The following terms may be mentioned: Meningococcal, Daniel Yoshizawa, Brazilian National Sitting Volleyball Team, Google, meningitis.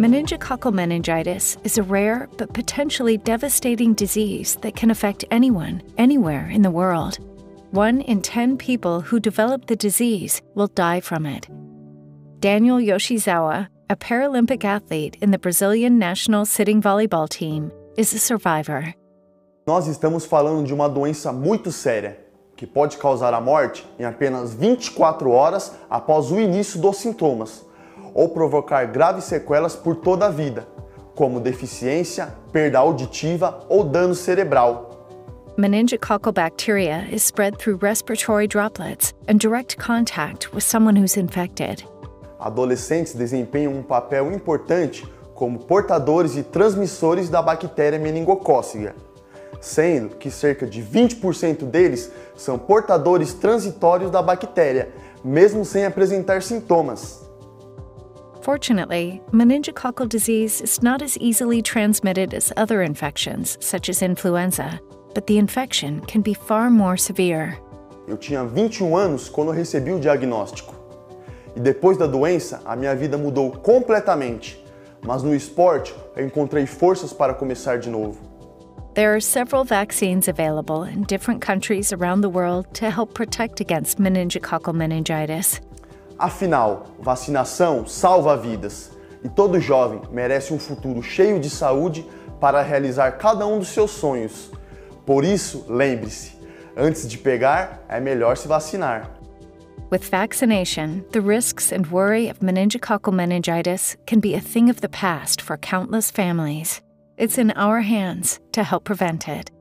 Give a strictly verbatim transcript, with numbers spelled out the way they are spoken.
Meningococcal meningitis is a rare but potentially devastating disease that can affect anyone, anywhere in the world. One in ten people who develop the disease will die from it. Daniel Yoshizawa, a Paralympic athlete in the Brazilian National Sitting Volleyball Team, is a survivor. Nós estamos falando de uma doença muito séria, que pode causar a morte em apenas vinte e quatro horas após o início dos sintomas, ou provocar graves sequelas por toda a vida, como deficiência, perda auditiva ou dano cerebral. Meningococcal bacteria is spread through respiratory droplets and direct contact with someone who's infected. Adolescentes desempenham um papel importante como portadores e transmissores da bactéria meningocócica, sendo que cerca de vinte por cento deles são portadores transitórios da bactéria, mesmo sem apresentar sintomas. Fortunately, meningococcal disease is not as easily transmitted as other infections, such as influenza, but the infection can be far more severe. Eu tinha vinte e um anos quando recebi o diagnóstico. E depois da doença, a minha vida mudou completamente, mas no esporte eu encontrei forças para começar de novo. There are several vaccines available in different countries around the world to help protect against meningococcal meningitis. Afinal, vacinação salva vidas, e todo jovem merece um futuro cheio de saúde para realizar cada um dos seus sonhos. Por isso, lembre-se, antes de pegar, é melhor se vacinar. With vaccination, the risks and worry of meningococcal meningitis can be a thing of the past for countless families. It's in our hands to help prevent it.